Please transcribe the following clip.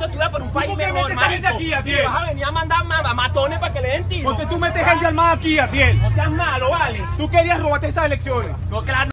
haciendo estudiar por un país mejor, marico. Te vas a venir a mandar matones para que le den tiro. Porque tú metes gente armada aquí, Atiel. No seas malo, vale. Tú querías robarte esas elecciones. No, claro.